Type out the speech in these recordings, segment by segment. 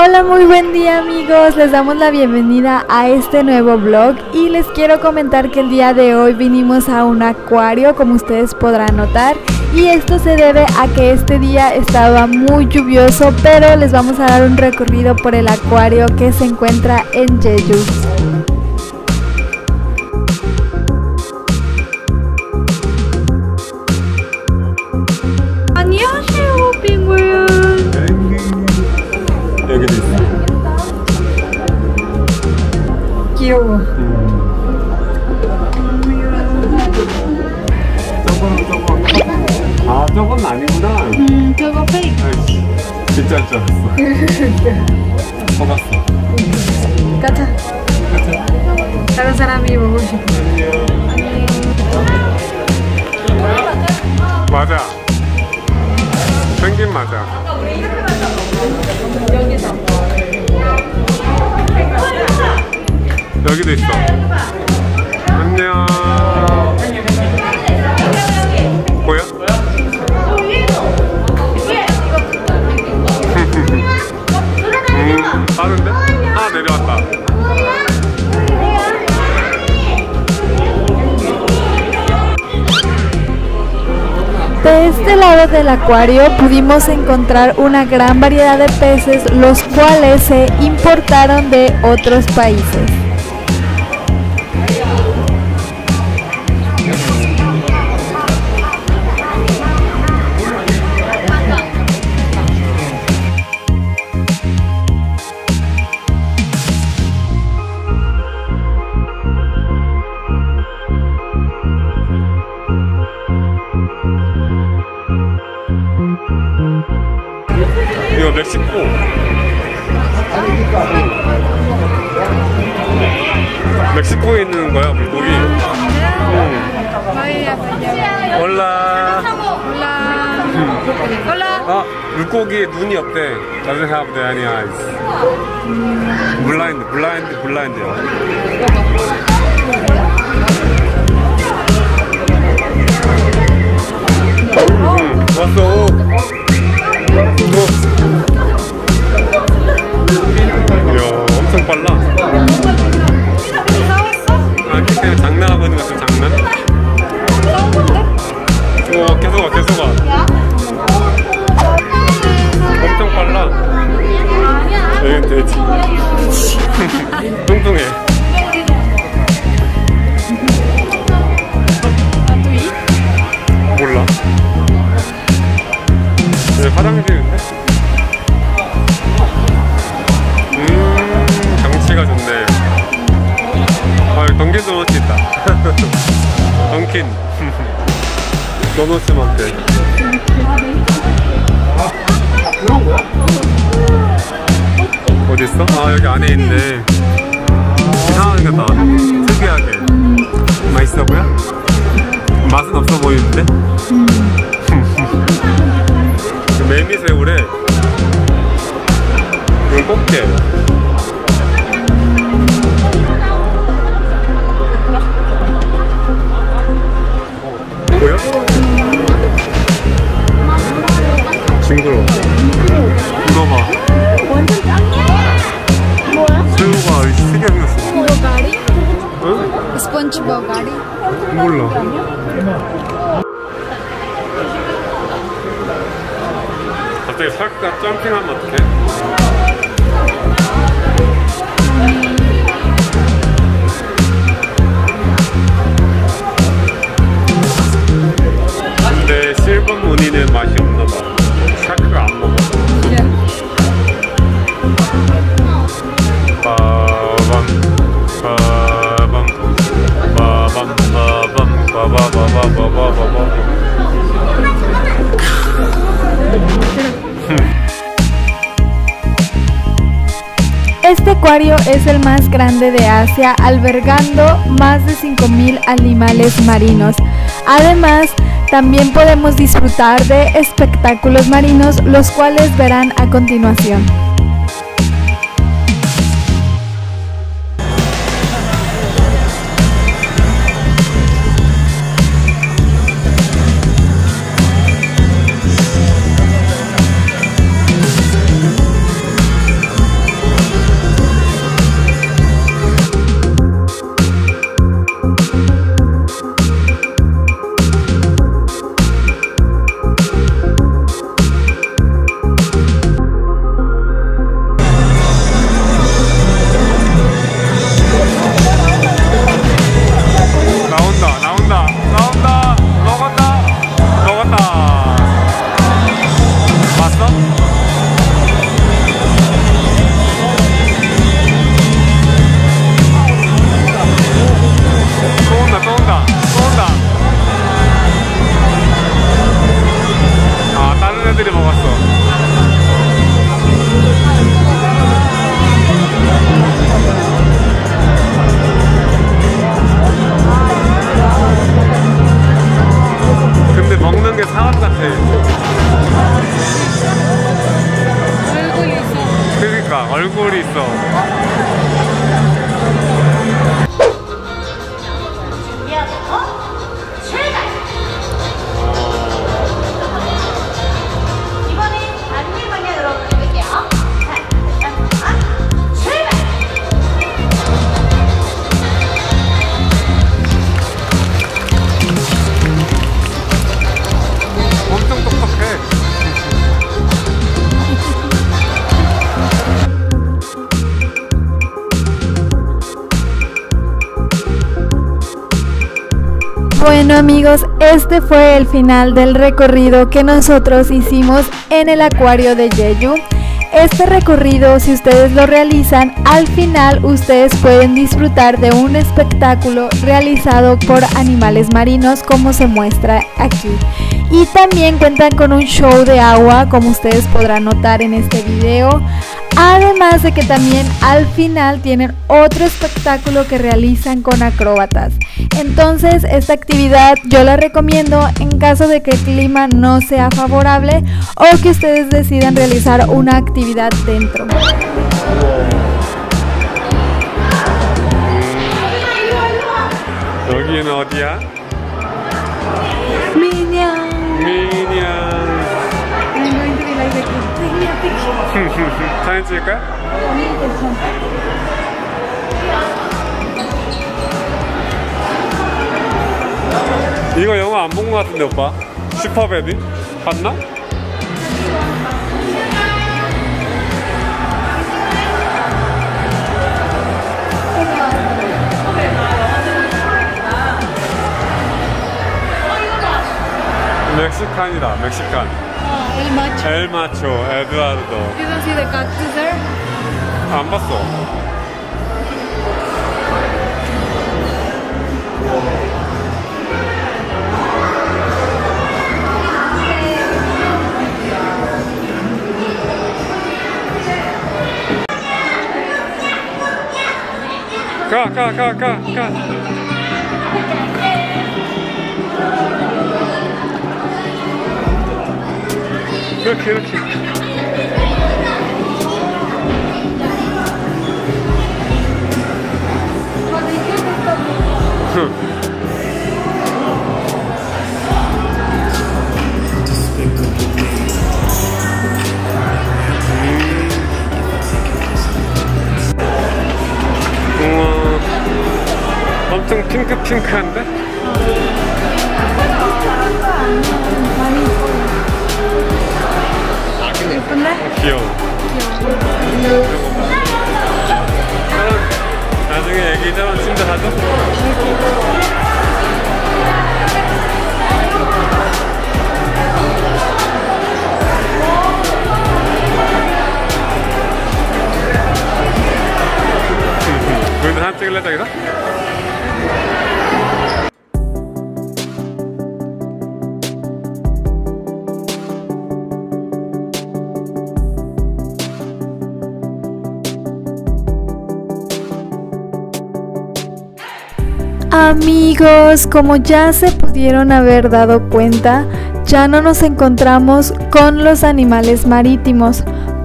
Hola, muy buen día amigos, les damos la bienvenida a este nuevo vlog y les quiero comentar que el día de hoy vinimos a un acuario, como ustedes podrán notar, y esto se debe a que este día estaba muy lluvioso, pero les vamos a dar un recorrido por el acuario que se encuentra en Jeju. 귀여워. 저거. 아, 저건 아니구나. 저거 페이크. 진짜 줄 알았어. 속았어. 가자. 가자. 다른 사람이 먹고 싶어. 맞아. 생긴 맞아. 아까 우리 이렇게 만났어. 여기서. 여기도 있어. 안녕. 보여? 빠른데? 아, 내려왔다. De este lado del acuario pudimos encontrar una gran variedad de peces, los cuales se importaron de otros países. 이거 멕시코. 멕시코에 있는 거야, 물고기. 올라. 올라. 아, 물고기에 눈이 없대. Doesn't have any eyes. 블라인드야. 왔어. 엄청 빨라. 아, 그냥 장난하고 있는 것 같아, 장난. 우와, 계속 와. 엄청 빨라. 여긴 돼지. 뚱뚱해. 몰라. 여기 화장실인데? 경치가 좋네. 아, 여기 던킨도 놓을 수 있다. 던킨 도넛스만데. 아, 그런 거야? 어디 있어? 아, 여기 안에 있네. 이상하게 생겼다. 특이하게. 맛있어 보여? 맛은 없어 보이는데? 메미새우래. 이건 꽃게. 뭐야? 징그러워. 이거 봐. 완전 짱이야. 뭐야? 새우가 특이하게 생겼어. 버가리? 응? 스펀지 버가리? 몰라. 갑자기 살짝 점핑하면 어떡해? 근데 실버 무늬는 맛이 없나봐. 샤크가 안 먹어. Este acuario es el más grande de Asia, albergando más de 5.000 animales marinos. Además, también podemos disfrutar de espectáculos marinos, los cuales verán a continuación. 게 사람 같아. 얼굴이 있어. 그러니까 얼굴이 있어. Bueno amigos, este fue el final del recorrido que nosotros hicimos en el acuario de Jeju. Este recorrido, si ustedes lo realizan, al final ustedes pueden disfrutar de un espectáculo realizado por animales marinos como se muestra aquí. Y también cuentan con un show de agua, como ustedes podrán notar en este video. Además de que también al final tienen otro espectáculo que realizan con acróbatas. Entonces esta actividad yo la recomiendo en caso de que el clima no sea favorable o que ustedes decidan realizar una actividad dentro. 여기는 어디야? Minions. Minions. I'm going to be like the kid. Take me a picture. 사진 찍을까? 네, 괜찮아. 이거 영화 안 본 것 같은데 오빠? 슈퍼배드? 봤나? 멕시칸이다, 멕시칸. El Macho. El Macho, 에드와르도. You don't see the cactus? 안 봤어. 가. 이렇게 우와 엄청 핑크핑크한데? 귀여워. 나중에 애기처럼 침대 가도? 우리도 사진 찍을래 자기가? Amigos, como ya se pudieron haber dado cuenta, ya no nos encontramos con los animales marítimos,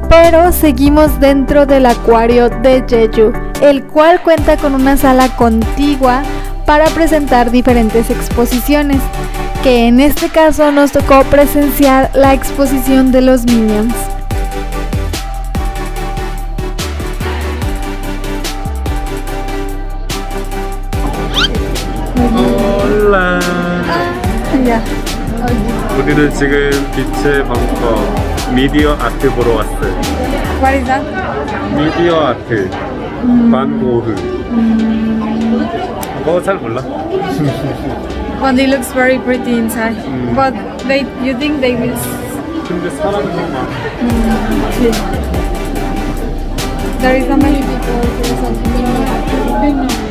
pero seguimos dentro del acuario de Jeju, el cual cuenta con una sala contigua para presentar diferentes exposiciones, que en este caso nos tocó presenciar la exposición de los Minions. Hola. 안녕. 우리는 지금 빛의 방콕 미디어 아트 보러 왔어요. What is that? 미디어 아트. 반 고흐. 그거 잘 몰라. But it looks very pretty inside. But you think they will? 근데 사람이 너무 많아. There is so many people. There is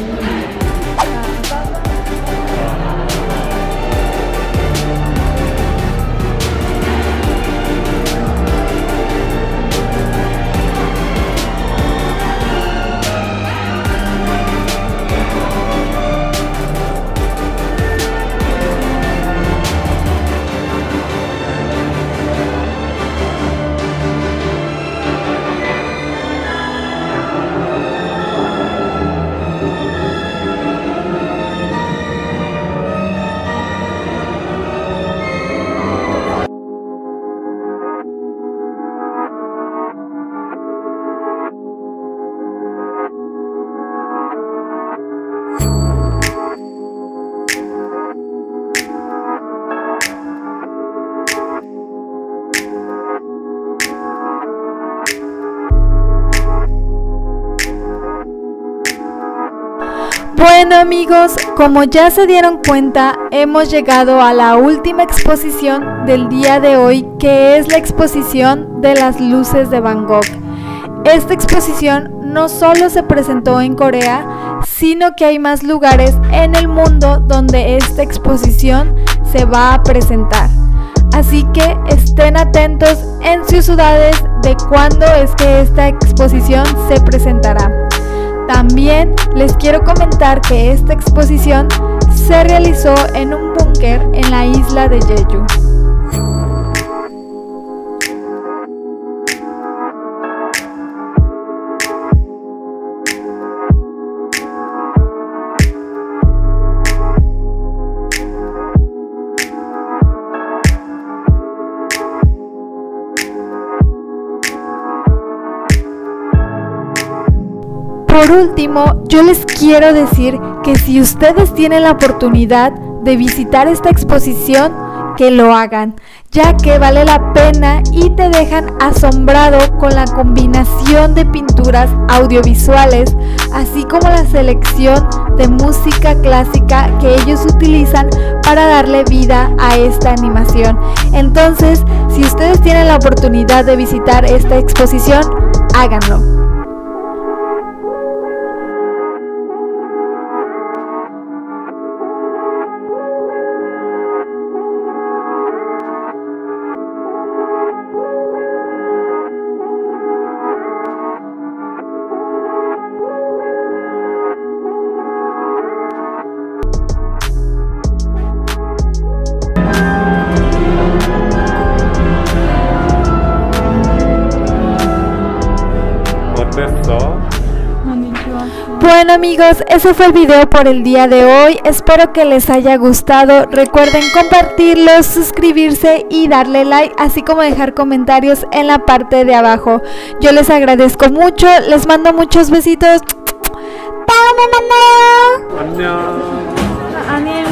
Bueno amigos, como ya se dieron cuenta, hemos llegado a la última exposición del día de hoy, que es la exposición de las luces de Van Gogh. Esta exposición no solo se presentó en Corea, sino que hay más lugares en el mundo donde esta exposición se va a presentar. Así que estén atentos en sus ciudades de cuándo es que esta exposición se presentará. También les quiero comentar que esta exposición se realizó en un búnker en la isla de Jeju. Por último, yo les quiero decir que si ustedes tienen la oportunidad de visitar esta exposición, que lo hagan, ya que vale la pena y te dejan asombrado con la combinación de pinturas audiovisuales, así como la selección de música clásica que ellos utilizan para darle vida a esta animación. Entonces, si ustedes tienen la oportunidad de visitar esta exposición, háganlo. Bueno amigos, ese fue el video por el día de hoy, espero que les haya gustado, recuerden compartirlo, suscribirse y darle like, así como dejar comentarios en la parte de abajo. Yo les agradezco mucho, les mando muchos besitos. ¡Chao, mamá!